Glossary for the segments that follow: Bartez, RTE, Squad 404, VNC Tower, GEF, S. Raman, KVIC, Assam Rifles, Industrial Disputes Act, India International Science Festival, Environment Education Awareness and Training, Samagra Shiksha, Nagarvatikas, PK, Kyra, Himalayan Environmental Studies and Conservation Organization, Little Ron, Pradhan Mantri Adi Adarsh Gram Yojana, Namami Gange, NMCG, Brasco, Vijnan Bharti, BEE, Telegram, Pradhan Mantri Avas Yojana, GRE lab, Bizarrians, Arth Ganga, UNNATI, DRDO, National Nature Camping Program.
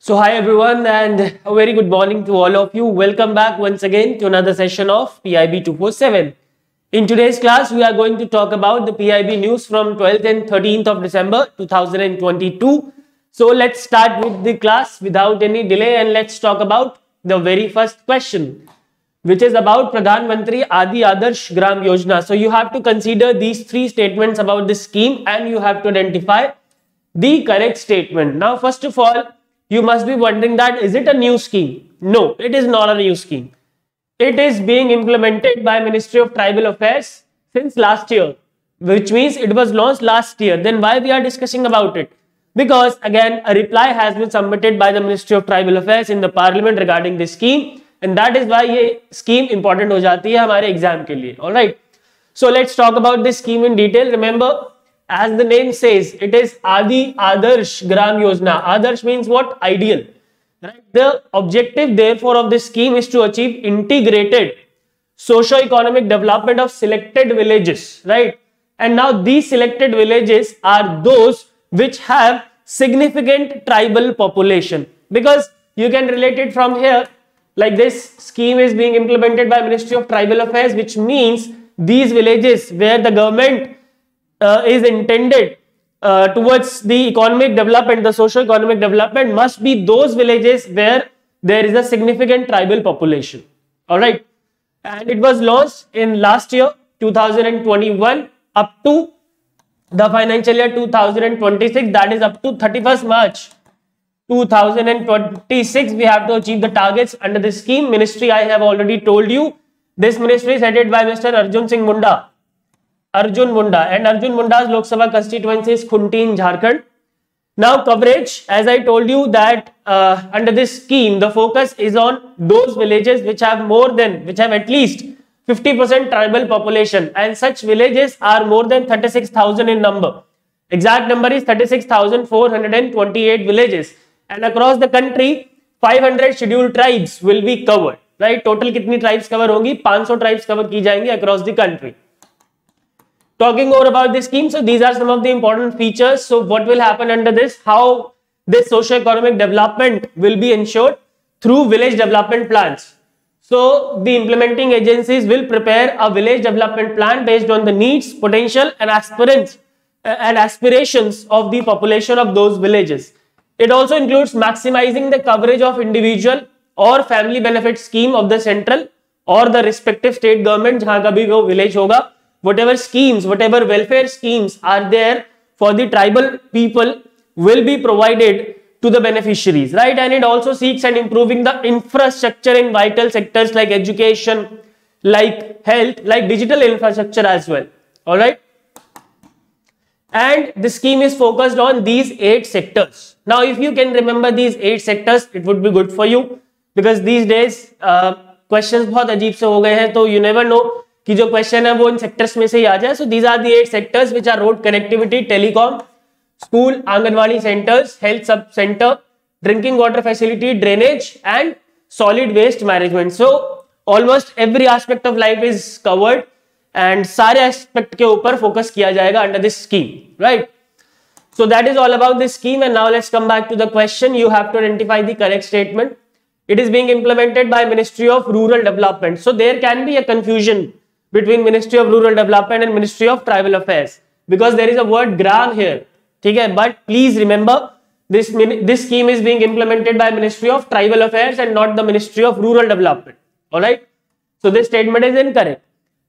So hi everyone and a very good morning to all of you. Welcome back once again to another session of PIB 247. In today's class, we are going to talk about the PIB news from 12th and 13th of December 2022. So let's start with the class without any delay and let's talk about the very first question, which is about Pradhan Mantri Adi Adarsh Gram Yojana. So you have to consider these three statements about this scheme and you have to identify the correct statement. Now, first of all, you must be wondering that is it a new scheme? No, it is not a new scheme. It is being implemented by Ministry of Tribal Affairs since last year, which means it was launched last year. Then why we are discussing about it? Because again, a reply has been submitted by the Ministry of Tribal Affairs in the Parliament regarding this scheme. And that is why this scheme important हो जाती है हमारे exam के लिए. All right. So let's talk about this scheme in detail. Remember, as the name says, it is Adi Adarsh Gram Yojana. Adarsh means what? Ideal. Right? The objective therefore of this scheme is to achieve integrated socio-economic development of selected villages. Right? And now these selected villages are those which have significant tribal population. Because you can relate it from here. Like this scheme is being implemented by Ministry of Tribal Affairs, which means these villages where the government is intended towards the economic development, the socio-economic development must be those villages where there is a significant tribal population. All right. And it was launched in last year, 2021, up to the financial year 2026, that is up to 31st March. 2026, we have to achieve the targets under this scheme. Ministry, I have already told you, this ministry is headed by Mr. Arjun Munda, and Arjun Munda's Lok Sabha constituency is Khunti in Jharkhand. Now coverage, as I told you that under this scheme, the focus is on those villages which have at least 50% tribal population, and such villages are more than 36,000 in number. Exact number is 36,428 villages. And across the country, 500 scheduled tribes will be covered, right? Total kitni tribes cover hongi? 500 tribes cover ki jayengi across the country. Talking more about this scheme, so these are some of the important features. So what will happen under this? How this socio-economic development will be ensured through village development plans. So the implementing agencies will prepare a village development plan based on the needs, potential and aspirations of the population of those villages. It also includes maximizing the coverage of individual or family benefit scheme of the central or the respective state government, jahan kabhi wo village hoga. Whatever welfare schemes are there for the tribal people will be provided to the beneficiaries, right? And it also seeks and improving the infrastructure in vital sectors like education, like health, like digital infrastructure as well. All right. And the scheme is focused on these 8 sectors. Now, if you can remember these 8 sectors, it would be good for you because these days questions बहुत अजीब से हो गए हैं, तो you never know कि जो question है वो इन sectors में से ही आ जाए. So these are the 8 sectors which are road connectivity, telecom, school, anganwadi centers, health sub center, drinking water facility, drainage, and solid waste management. So almost every aspect of life is covered. And सारे aspect के ऊपर focus किया जाएगा under this scheme, right? So that is all about this scheme. And now let's come back to the question. You have to identify the correct statement. It is being implemented by Ministry of Rural Development. So there can be a confusion between Ministry of Rural Development and Ministry of Tribal Affairs because there is a word gram here. Okay? But please remember this scheme is being implemented by Ministry of Tribal Affairs and not the Ministry of Rural Development. All right. So this statement is incorrect.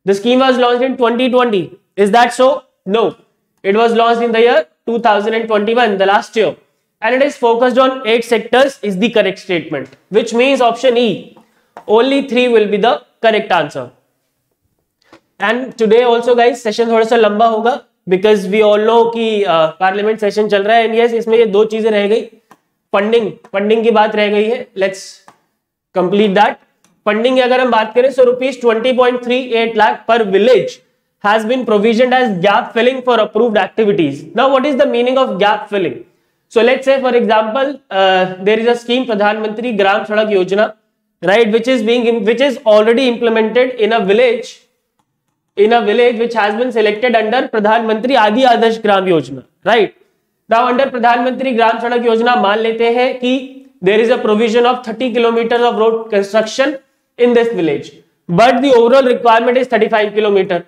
The scheme was launched in 2020. Is that so? No. It was launched in the year 2021, the last year. And it is focused on 8 sectors is the correct statement. Which means option E. Only 3 will be the correct answer. And today also guys, session thoda sa lamba hoga. Because we all know ki parliament session chal raha hai. And yes, isme ye 2 cheeze reh gayi. Funding ki baat reh gayi hai. Let's complete that. Funding की अगर हम बात करें, so rupees 20.38 lakh per village has been provisioned as gap filling for approved activities. Now, what is the meaning of gap filling? So let's say, for example, there is a scheme Pradhan Mantri Gram Sadak Yojana, right, which is already implemented in a village which has been selected under Pradhan Mantri Adi Adarsh Gram Yojana, right? Now, under Pradhan Mantri Gram Sadak Yojana, मान लेते हैं कि there is a provision of 30 kilometers of road construction in this village, but the overall requirement is 35 kilometers,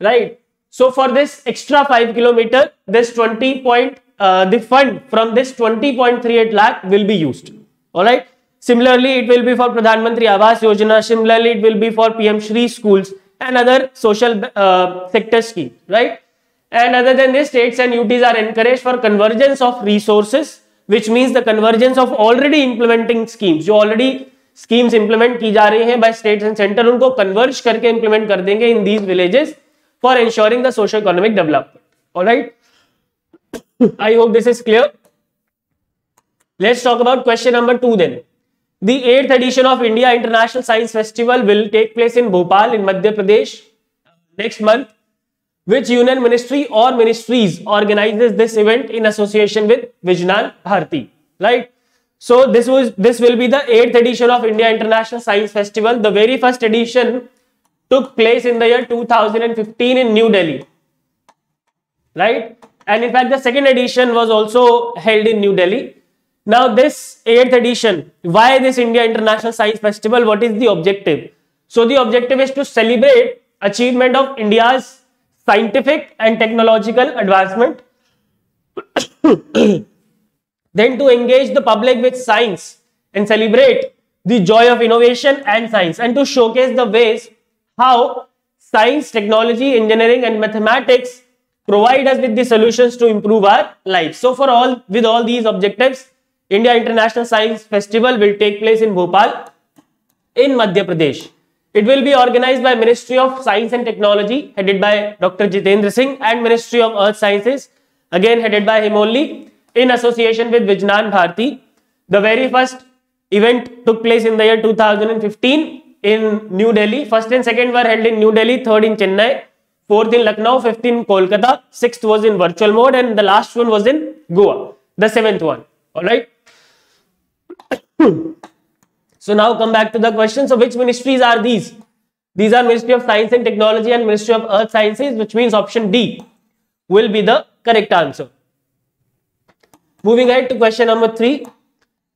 right? So for this extra 5 kilometers, this the fund from this 20.38 lakh will be used. All right. Similarly, it will be for Pradhan Mantri Avas Yojana. Similarly, it will be for PM Shri schools and other social sector schemes, right? And other than this, states and UTs are encouraged for convergence of resources, which means the convergence of already implementing schemes. जो already schemes implement की जा रही हैं by states and center, उनको converge करके implement कर देंगे in these villages for ensuring the socio-economic development. All right. I hope this is clear. Let's talk about question number 2 then. The 8th edition of India International Science Festival will take place in Bhopal in Madhya Pradesh next month. Which union ministry or ministries organizes this event in association with Vijnan Bharti, right? So this will be the 8th edition of India International Science Festival. The very first edition took place in the year 2015 in New Delhi, right? And in fact, the second edition was also held in New Delhi. Now, this 8th edition, why this India International Science Festival? What is the objective? So, the objective is to celebrate achievement of India's scientific and technological advancement, then to engage the public with science and celebrate the joy of innovation and science, and to showcase the ways how science, technology, engineering and mathematics provide us with the solutions to improve our lives. So with all these objectives, India International Science Festival will take place in Bhopal in Madhya Pradesh. It will be organized by Ministry of Science and Technology, headed by Dr. Jitendra Singh, and Ministry of Earth Sciences, again headed by him only, in association with Vijnan Bharti. The very first event took place in the year 2015 in New Delhi. First and second were held in New Delhi, third in Chennai, fourth in Lucknow, fifth in Kolkata, sixth was in virtual mode, and the last one was in Goa, the seventh one. All right. So now come back to the question. So which ministries are these? These are Ministry of Science and Technology and Ministry of Earth Sciences, which means option D will be the correct answer. Moving ahead to question number 3.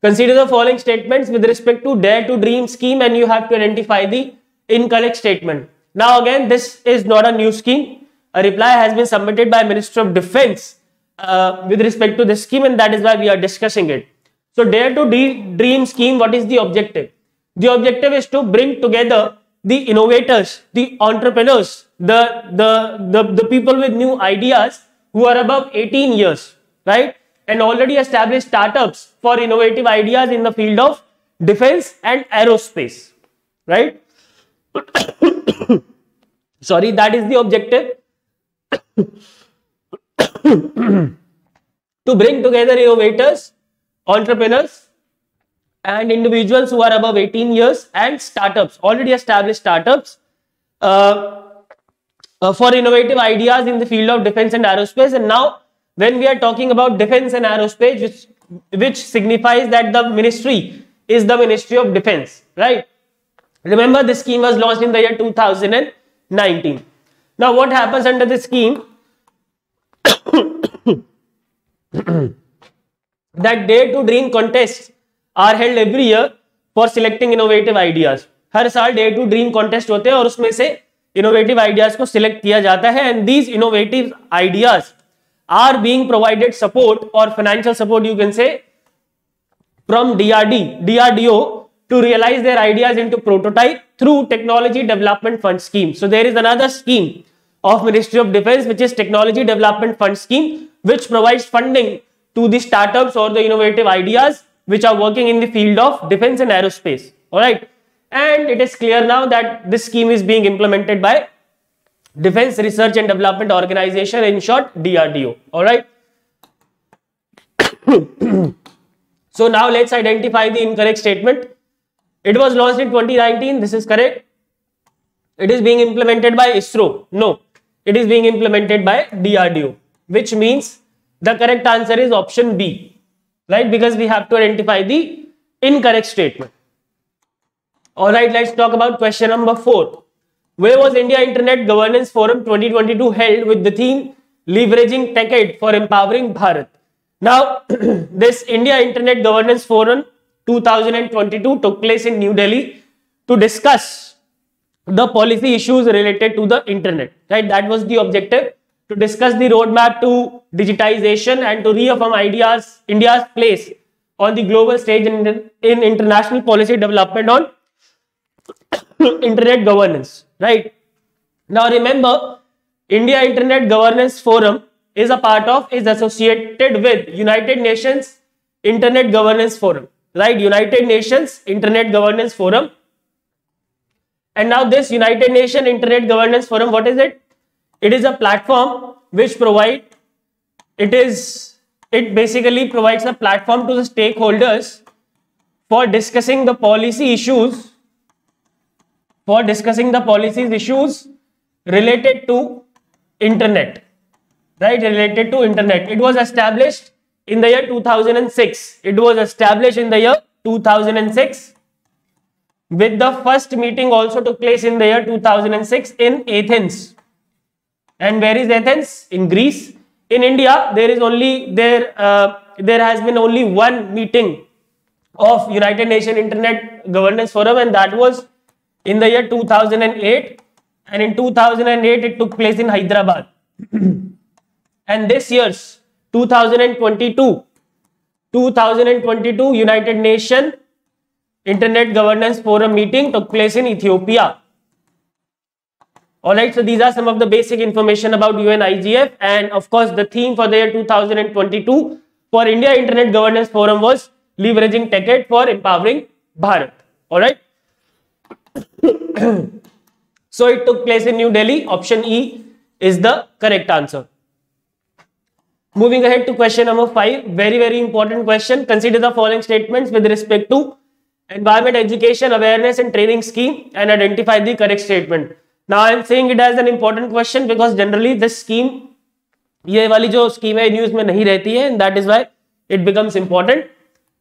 Consider the following statements with respect to Dare to Dream scheme, and you have to identify the incorrect statement. Now again, this is not a new scheme. A reply has been submitted by Minister of Defence with respect to this scheme, and that is why we are discussing it. So Dare to Dream scheme, what is the objective? The objective is to bring together the innovators, the entrepreneurs, the people with new ideas who are above 18 years, right? And already established startups for innovative ideas in the field of defense and aerospace, right? Sorry, that is the objective. To bring together innovators, entrepreneurs and individuals who are above 18 years and startups, already established startups for innovative ideas in the field of defense and aerospace. And now when we are talking about defense and aerospace, which signifies that the ministry is the Ministry of Defense, right? Remember, this scheme was launched in the year 2019. Now what happens under this scheme? That Dare to Dream contests are held every year for selecting innovative ideas. हर साल Dare to Dream contest होते हैं और उसमें से innovative ideas को select किया जाता है, and these innovative ideas are being provided support or financial support, you can say, from DRDO to realize their ideas into prototype through Technology Development Fund scheme. So there is another scheme of Ministry of Defence, which is Technology Development Fund scheme, which provides funding to the startups or the innovative ideas which are working in the field of defense and aerospace. All right. And it is clear now that this scheme is being implemented by Defense Research and Development Organization, in short DRDO. All right. So now let's identify the incorrect statement. It was launched in 2019. This is correct. It is being implemented by ISRO. No, it is being implemented by DRDO, which means the correct answer is option B, right? Because we have to identify the incorrect statement. All right, let's talk about question number 4. Where was India Internet Governance Forum 2022 held with the theme Leveraging TechAid for Empowering Bharat? Now, this India Internet Governance Forum 2022 took place in New Delhi to discuss the policy issues related to the internet. Right, that was the objective, to discuss the roadmap to digitization and to reaffirm India's place on the global stage in international policy development on internet governance. Right. Now remember, India Internet Governance Forum is associated with United Nations Internet Governance Forum, right? United Nations Internet Governance Forum. And now this United Nations Internet Governance Forum, what is it? It is a platform which basically provides a platform to the stakeholders for discussing the policy issues related to internet, right? Related to internet. It was established in the year 2006. With the first meeting also took place in the year 2006 in Athens. And where is Athens? In Greece. In India, there has been only one meeting of United Nations Internet Governance Forum, and that was in the year 2008. And in 2008, it took place in Hyderabad. And this year's 2022 United Nations Internet Governance Forum meeting took place in Ethiopia. Alright, so these are some of the basic information about UNIGF, and of course the theme for the year 2022 for India Internet Governance Forum was leveraging TechEd for empowering Bharat. Alright. So it took place in New Delhi. Option E is the correct answer. Moving ahead to question number 5, very, very important question. Consider the following statements with respect to Environment Education Awareness and Training Scheme and identify the correct statement. Now I am saying it as an important question because generally this scheme, ये वाली जो scheme है news में नहीं रहती है, and that is why it becomes important.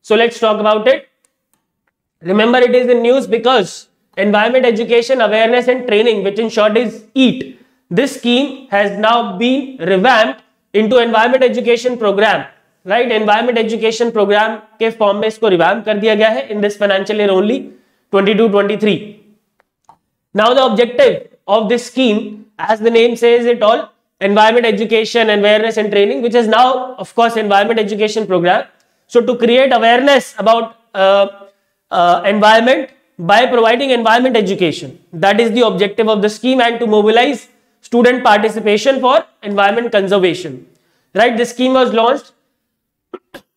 So let's talk about it. Remember, it is in news because Environment Education Awareness and Training, which in short is EAT, this scheme has now been revamped into Environment Education Program. Right, Environment Education Program के form में इसको revamp कर दिया गया है in this financial year only 22-23. Now the objective of this scheme, as the name says it all, Environment Education, Awareness and Training, which is now of course Environment Education Program. So to create awareness about environment by providing environment education. That is the objective of the scheme, and to mobilize student participation for environment conservation. Right, this scheme was launched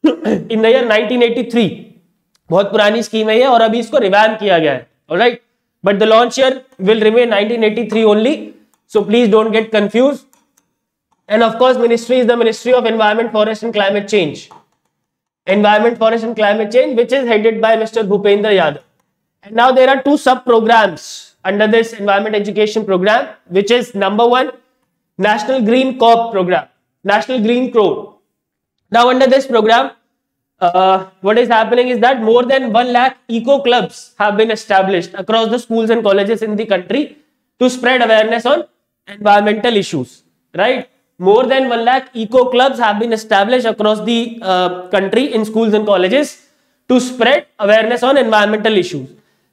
in the year 1983. बहुत पुरानी scheme है ये और अभी इसको revamp किया गया है. Alright, but the launch year will remain 1983 only. So please don't get confused. And of course, ministry is the Ministry of Environment, Forest and Climate Change. Environment, Forest and Climate Change, which is headed by Mr. Bhupendra Yadav. And now there are two sub-programs under this Environment Education Program, which is number one, National Green Corps Program, National Green Corps. Now under this program, what is happening is that more than 1 lakh eco clubs have been established across the schools and colleges in the country to spread awareness on environmental issues, right? More than 1 lakh eco clubs have been established across the country in schools and colleges to spread awareness on environmental issues.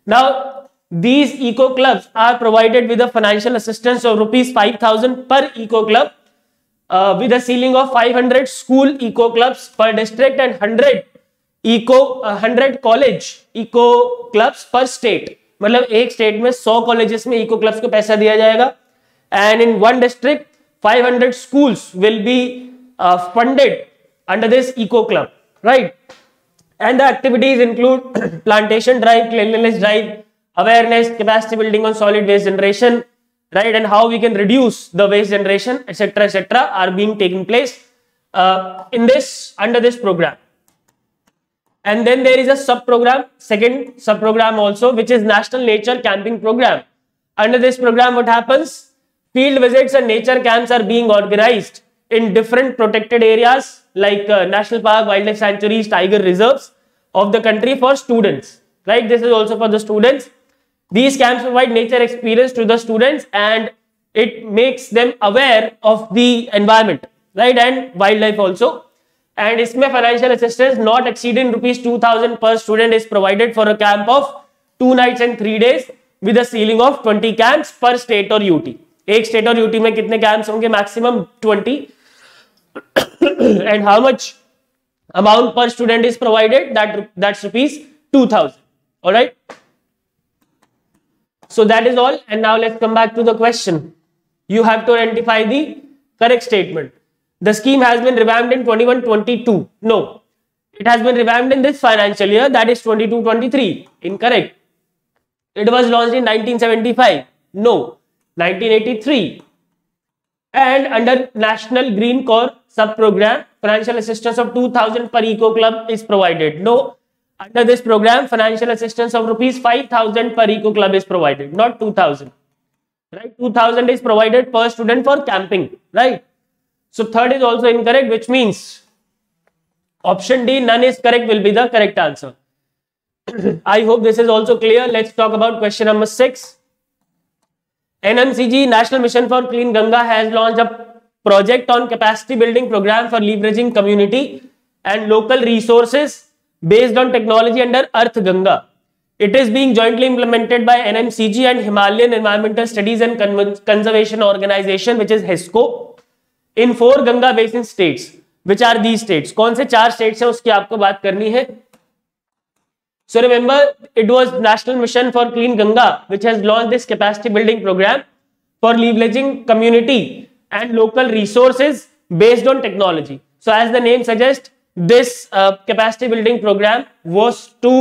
Now, these eco clubs are provided with a financial assistance of rupees 5,000 per eco club, with a ceiling of 500 school eco clubs per district and 100 college eco clubs per state. मतलब एक state में 100 colleges में eco clubs को पैसा दिया जाएगा, and in one district 500 schools will be funded under this eco club, right? And the activities include plantation drive, cleanliness drive, awareness, capacity building on solid waste generation, right, and how we can reduce the waste generation, etc., etc., are being taken place under this program. And then there is a sub-program, second sub-program also, which is National Nature Camping Program. Under this program, what happens? Field visits and nature camps are being organized in different protected areas like national park, wildlife sanctuaries, tiger reserves of the country for students, right? This is also for the students. These camps provide nature experience to the students, and it makes them aware of the environment, right? And wildlife also. and इसमें financial assistance not exceeding ₹2,000 per student is provided for a camp of 2 nights and 3 days with a ceiling of 20 camps per state or UT. एक state और UT में कितने camps होंगे? Maximum 20. And how much amount per student is provided? That's ₹2,000. All right. So that is all. And now let's come back to the question. You have to identify the correct statement. The scheme has been revamped in 21-22. No, it has been revamped in this financial year, that is 22-23. Incorrect. It was launched in 1975. No, 1983. And under National Green Corps sub-program, financial assistance of ₹2,000 per eco club is provided. No, under this program, financial assistance of ₹5,000 per eco club is provided, not 2,000. Right, 2,000 is provided per student for camping. Right. So third is also incorrect, which means option D, none is correct, will be the correct answer. I hope this is also clear. Let's talk about question number 6. NMCG, National Mission for Clean Ganga, has launched a project on capacity building program for leveraging community and local resources based on technology under Arth Ganga. It is being jointly implemented by NMCG and Himalayan Environmental Studies and Conservation Organization, which is HESCO, in 4 Ganga Basin states. Which are these states? कौन से 4 states हैं उसकी आपको बात करनी है? So remember, it was National Mission for Clean Ganga which has launched this capacity building program for leveraging community and local resources based on technology. So as the name suggests, this capacity building program was to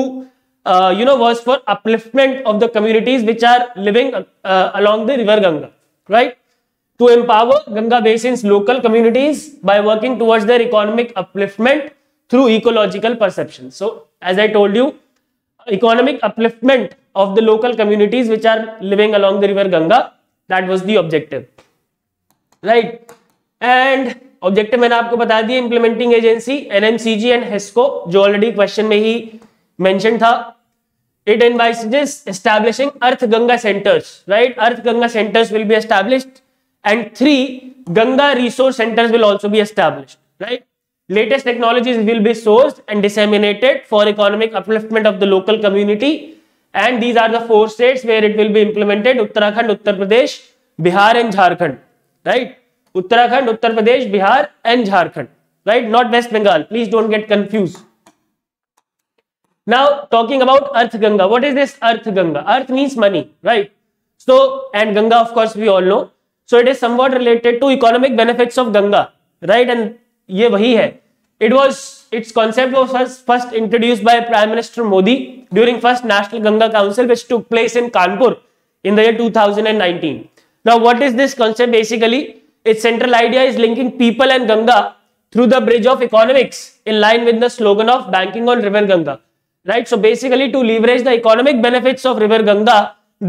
was for upliftment of the communities which are living along the river Ganga, right? To empower Ganga Basin's local communities by working towards their economic upliftment through ecological perception. So, as I told you, economic upliftment of the local communities which are living along the river Ganga, that was the objective, right? And objective मैंने आपको बता दिया, implementing agency NMCG and HESCO, जो already question में ही mentioned था. It envisages establishing Arth Ganga centers, right? Arth Ganga centers will be established and 3 Ganga resource centers will also be established, right? Latest technologies will be sourced and disseminated for economic upliftment of the local community, and these are the 4 states where it will be implemented: Uttarakhand, Uttar Pradesh, Bihar and Jharkhand, right? Uttarakhand, Uttar Pradesh, Bihar and Jharkhand, right? Not West Bengal. Please don't get confused. Now, talking about Arth Ganga. What is this Arth Ganga? Arth means money, right? So, and Ganga, of course, we all know. So, it is somewhat related to economic benefits of Ganga, right? And ये वही है. Its concept was first introduced by Prime Minister Modi during first National Ganga Council, which took place in Kanpur in the year 2019. Now, what is this concept basically? Its central idea is linking people and Ganga through the bridge of economics, in line with the slogan of banking on River Ganga. Right, so basically to leverage the economic benefits of River Ganga,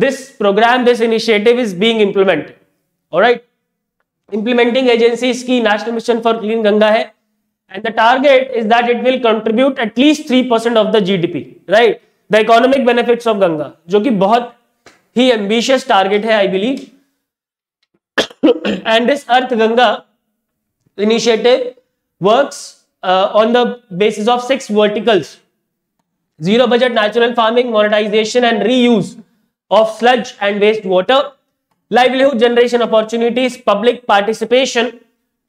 this program, this initiative is being implemented. All right, implementing agencies ki National Mission for Clean Ganga hai, and the target is that it will contribute at least 3% of the GDP. Right, the economic benefits of Ganga, जो कि बहुत ही ambitious target है, I believe. And this Arth Ganga initiative works on the basis of 6 verticals: zero budget natural farming, monetization and reuse of sludge and waste water, livelihood generation opportunities, public participation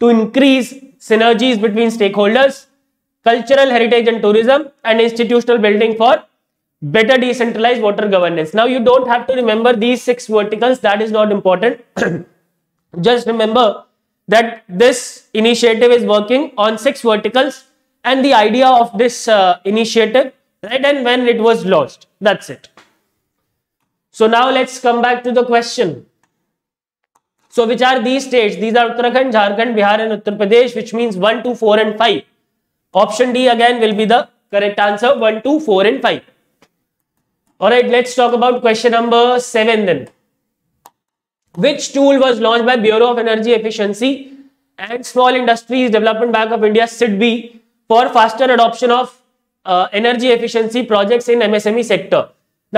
to increase synergies between stakeholders, cultural heritage and tourism, and institutional building for better decentralized water governance. Now, you don't have to remember these 6 verticals. That is not important. Just remember that this initiative is working on 6 verticals and the idea of this initiative, right, and when it was launched. That's it. So now let's come back to the question. So which are these states? These are Uttarakhand, Jharkhand, Bihar and Uttar Pradesh, which means 1, 2, 4 and 5. Option D again will be the correct answer, 1, 2, 4 and 5. Alright, let's talk about question number 7 then. Which tool was launched by Bureau of Energy Efficiency and Small Industries Development Bank of India, SIDBI, for faster adoption of energy efficiency projects in MSME sector?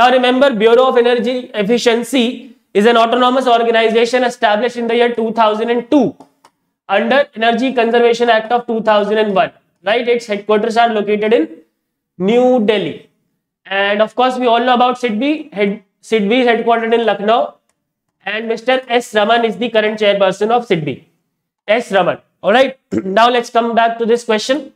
Now remember, Bureau of Energy Efficiency is an autonomous organization established in the year 2002 under Energy Conservation Act of 2001. right? Its headquarters are located in New Delhi. And of course, we all know about SIDBI. SIDBI is headquartered in Lucknow. And Mr. S. Raman is the current chairperson of SIDBI. S. Raman. Alright. Now, let's come back to this question.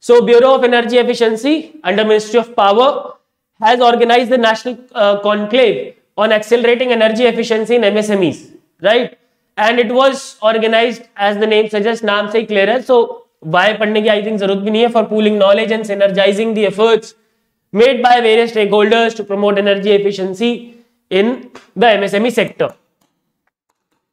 So, Bureau of Energy Efficiency under Ministry of Power has organized the National Conclave on Accelerating Energy Efficiency in MSMEs. Right? And it was organized, as the name suggests, naam se hi clear hai. So, why padne ki I think zarurat bhi nahi hai, for pooling knowledge and synergizing the efforts made by various stakeholders to promote energy efficiency in the MSME sector.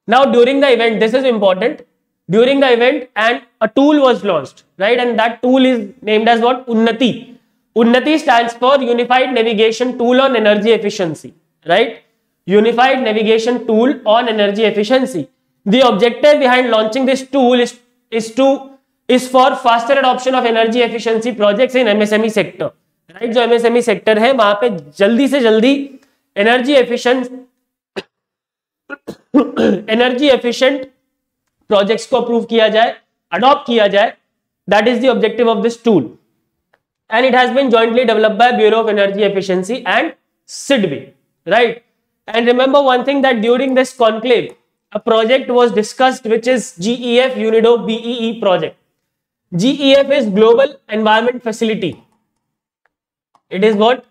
Now, during the event, this is important, during the event and a tool was launched, right? And that tool is named as what? UNNATI. UNNATI stands for Unified Navigation Tool on Energy Efficiency, right? Unified Navigation Tool on Energy Efficiency. The objective behind launching this tool is for faster adoption of energy efficiency projects in MSME sector, right? जो MSME sector है वहाँ पे जल्दी से जल्दी energy efficient projects को approve किया जाए, adopt किया जाए. That is the objective of this tool, and it has been jointly developed by Bureau of Energy Efficiency and SIDBI, right? And remember one thing, that during this conclave, a project was discussed which is GEF UNIDO BEE project. GEF is Global Environment Facility. It is what?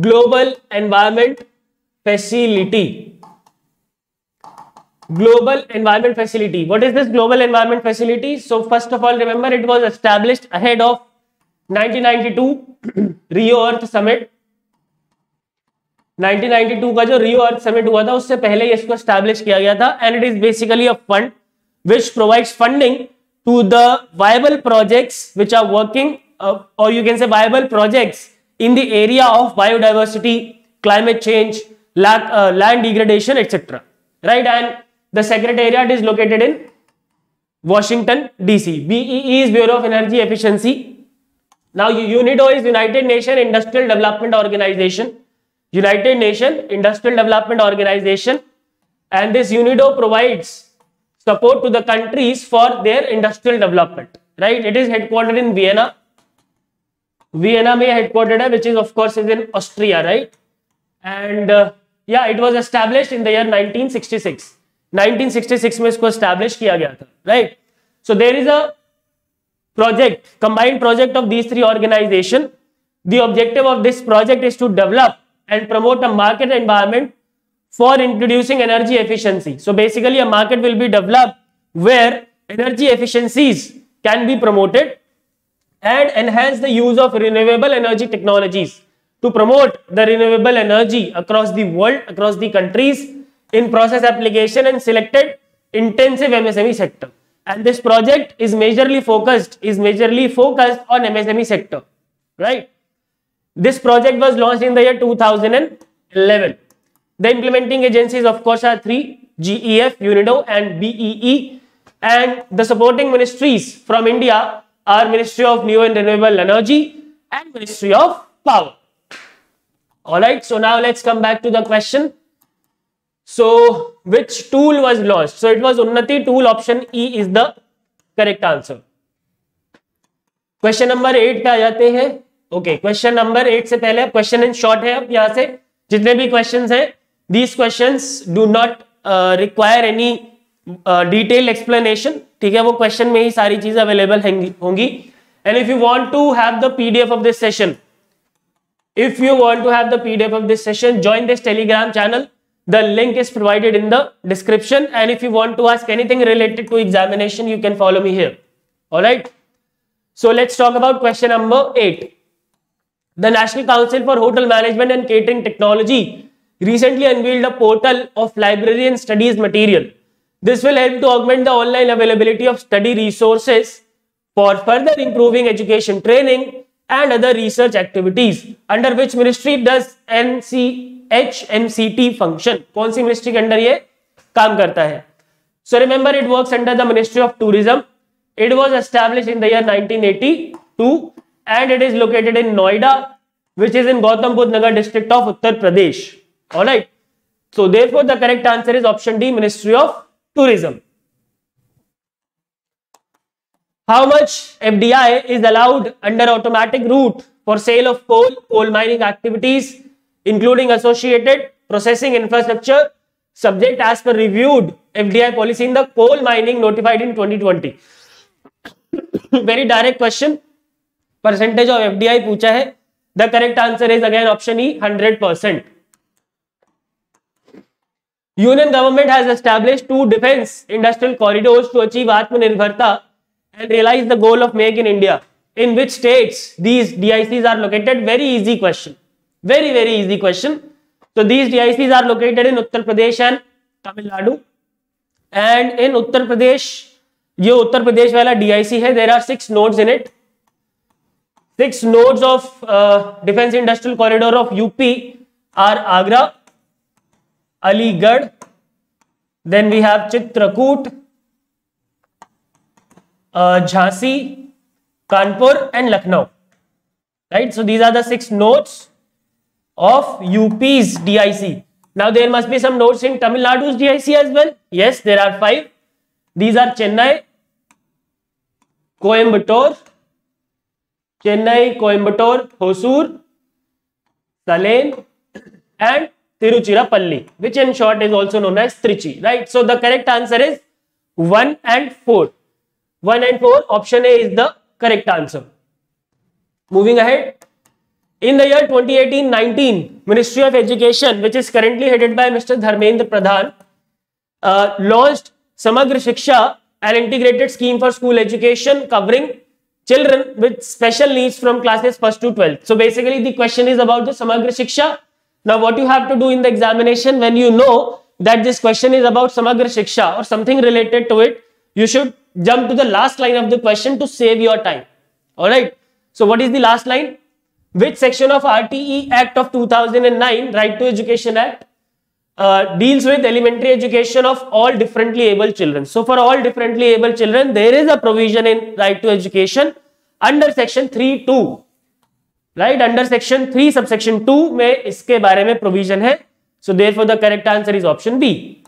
Global Environment Facility. Global Environment Facility. What is this Global Environment Facility? So first of all, remember it was established ahead of 1992 Rio Earth Summit. 1992 का जो Rio Earth Summit हुआ था, उससे पहले ये इसको establish किया गया था, and it is basically a fund which provides funding to the viable projects which are working, or you can say viable projects in the area of biodiversity, climate change, land degradation, etc. Right? And the secretariat is located in Washington, D.C. BEE is Bureau of Energy Efficiency. Now, UNIDO is United Nations Industrial Development Organization. United Nations Industrial Development Organization. And this UNIDO provides support to the countries for their industrial development. Right? It is headquartered in Vienna. Vienna mein headquartered hai, which is of course is in Austria, right? And yeah, it was established in the year 1966. 1966 mein isko established kiya gaya tha, right? So there is a project, combined project of these three organizations. The objective of this project is to develop and promote a market environment for introducing energy efficiency. So basically a market will be developed where energy efficiencies can be promoted and enhance the use of renewable energy technologies to promote the renewable energy across the world, across the countries, in process application and selected intensive MSME sector. And this project is majorly focused on MSME sector, right? This project was launched in the year 2011. The implementing agencies of course are three, GEF, UNIDO and BEE, and the supporting ministries from India are Ministry of New and Renewable Energy and Ministry of Power. Alright, so now let's come back to the question. So, which tool was launched? So, it was UNNATI tool. Option E is the correct answer. Question number 8 पे आ जाते हैं. Okay, question number 8 से पहले question in short है. अब यहाँ से जितने भी questions हैं, these questions do not require any detailed explanation. ठीक है, वो question में ही सारी चीजें available होंगी. And if you want to have the PDF of this session, join this Telegram channel. The link is provided in the description. And if you want to ask anything related to examination, you can follow me here. All right. So let's talk about question number 8. The National Council for Hotel Management and Catering Technology recently unveiled a portal of library and studies material. This will help to augment the online availability of study resources for further improving education, training and other research activities. Under which ministry does NCHMCT function? कौन सी ministry के अंदर ये काम करता है? So remember, it works under the Ministry of Tourism. It was established in the year 1982 and it is located in Noida, which is in Gautam Budh Nagar district of Uttar Pradesh. Alright. So therefore the correct answer is option D, Ministry of Tourism. How much FDI is allowed under automatic route for sale of coal, coal mining activities, including associated processing infrastructure, subject as per reviewed FDI policy in the coal mining notified in 2020. Very direct question. Percentage of FDI पूछा है. The correct answer is again option E, 100%. Union government has established 2 defence industrial corridors to achieve Atmanirbharta and realize the goal of Make in India. In which states these DICs are located? Very easy question. Very easy question. So these DICs are located in Uttar Pradesh and Tamil Nadu. And in Uttar Pradesh, ये Uttar Pradesh वाला DIC है. There are 6 nodes in it. 6 nodes of defense industrial corridor of UP are Agra, Aligarh, then we have Chitrakoot, Jhansi, Kanpur and Lucknow, right? So these are the 6 nodes of UP's DIC. Now there must be some nodes in Tamil Nadu's DIC as well. Yes, there are 5. These are Chennai, Coimbatore, Hosur, Salem and Tiruchirappalli, which in short is also known as Trichy, right? So the correct answer is 1 and 4. 1 and 4, option A is the correct answer. Moving ahead, in the year 2018-19, Ministry of Education, which is currently headed by Mr. Dharmendra Pradhan, launched Samagra Shiksha, an integrated scheme for school education covering children with special needs from classes 1st to 12th. So basically the question is about the Samagra Shiksha. Now what you have to do in the examination when you know that this question is about Samagra Shiksha or something related to it, you should jump to the last line of the question to save your time. Alright. So what is the last line? Which section of RTE Act of 2009, Right to Education Act, deals with elementary education of all differently able children. So for all differently able children, there is a provision in Right to Education under section 3(2). Right, under section 3 subsection 2 में इसके बारे में provision है. So therefore the correct answer is option B.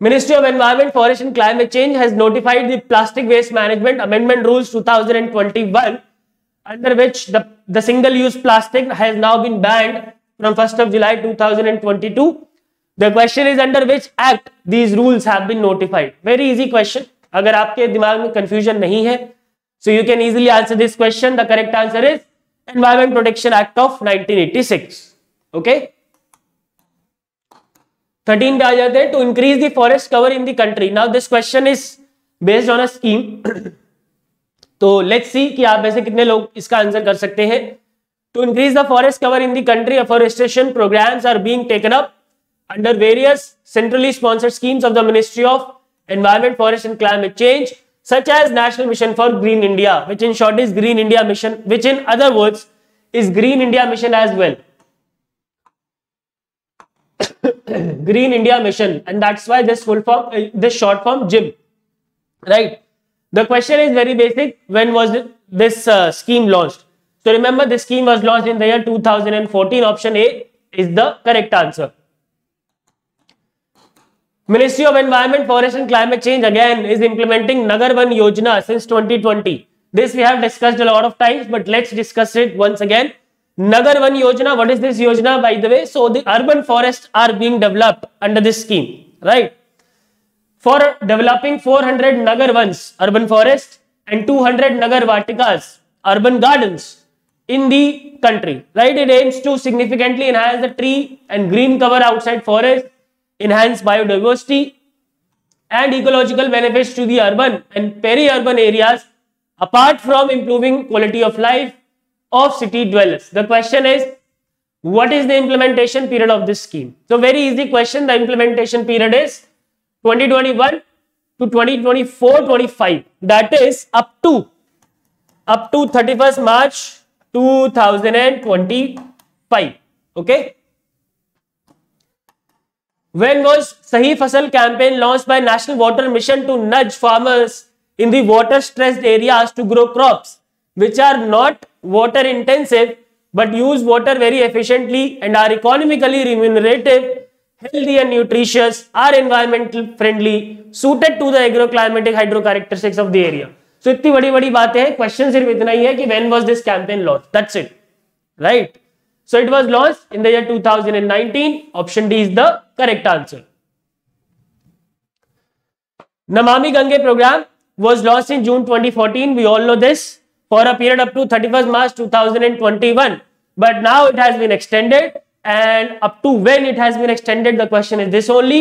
Ministry of Environment, Forest and Climate Change has notified the Plastic Waste Management Amendment Rules 2021, under which the single-use plastic has now been banned from 1st of July 2022. The question is under which act these rules have been notified. Very easy question. अगर आपके दिमाग में confusion नहीं है, so you can easily answer this question. The correct answer is Environment Protection Act of 1986. Okay. 13 पे आ जाते हैं, to increase the forest cover in the country. Now this question is based on a scheme. So let's see कि आप ऐसे कितने लोग इसका answer कर सकते हैं. To increase the forest cover in the country, afforestation programs are being taken up under various centrally sponsored schemes of the Ministry of Environment, Forest and Climate Change, such as National Mission for Green India, which in short is Green India Mission, which in other words is Green India Mission as well. Green India Mission, and that's why this full form, this short form GIM, right? The question is very basic. When was this scheme launched? So remember, this scheme was launched in the year 2014. Option A is the correct answer. Ministry of Environment, Forest and Climate Change again is implementing Nagarvan Yojana since 2020. This we have discussed a lot of times, but let's discuss it once again. Nagarvan Yojana, what is this Yojana by the way? So the urban forests are being developed under this scheme, right? For developing 400 Nagarvans, urban forests, and 200 Nagarvatikas, urban gardens, in the country, right? It aims to significantly enhance the tree and green cover outside forest, enhance biodiversity and ecological benefits to the urban and peri-urban areas, apart from improving quality of life of city dwellers. The question is, what is the implementation period of this scheme? So very easy question. The implementation period is 2021 to 2024-25. That is up to 31st March 2025. Okay. When was Sahi Fasal campaign launched by National Water Mission to nudge farmers in the water stressed areas to grow crops which are not water intensive but use water very efficiently and are economically remunerative healthy and nutritious, are environmental friendly, suited to the agroclimatic hydro characteristics of the area. So इतनी बड़ी बड़ी बातें हैं. Question सिर्फ इतना ही है कि when was this campaign launched? That's it, right? So it was launched in the year 2019. Option D is the correct answer. Namami Gange program was launched in June 2014. We all know this, for a period up to 31st March 2021. But now it has been extended, and up to when it has been extended, the question is this only.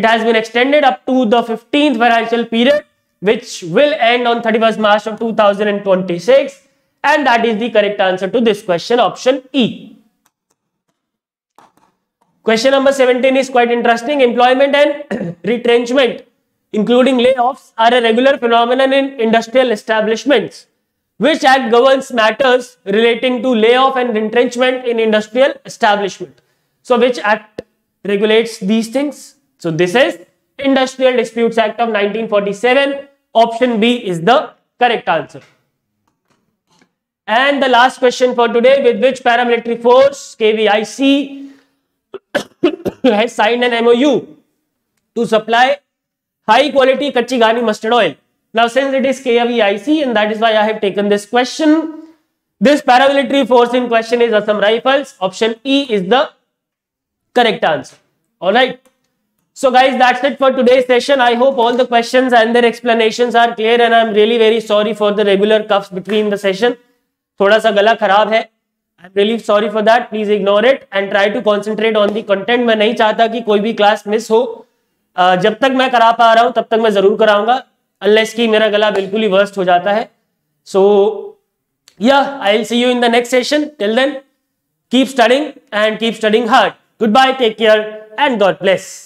It has been extended up to the 15th financial period, which will end on 31st March of 2026. And that is the correct answer to this question, option E. Question number 17 is quite interesting. Employment and retrenchment, including layoffs, are a regular phenomenon in industrial establishments. Which act governs matters relating to layoff and retrenchment in industrial establishment? So which act regulates these things? So this is Industrial Disputes Act of 1947. Option B is the correct answer. And the last question for today: with which paramilitary force KVIC has signed an MOU to supply high quality Kachi Ghani mustard oil? Now, since it is KVIC, and that is why I have taken this question. This paramilitary force in question is Assam Rifles. Option E is the correct answer. All right. So guys, that's it for today's session. I hope all the questions and their explanations are clear, and I'm really very sorry for the regular coughs between the session. थोड़ा सा गला खराब है. I'm really sorry for that. Please ignore it and try to concentrate on the content. मैं नहीं चाहता कि कोई भी क्लास मिस हो. जब तक मैं करा पा रहा हूँ तब तक मैं जरूर कराऊंगा, unless कि मेरा गला बिल्कुल ही वर्स्ट हो जाता है. So yeah, I'll see you in the next session. Till then, keep studying and keep studying hard. Goodbye, take care and God bless.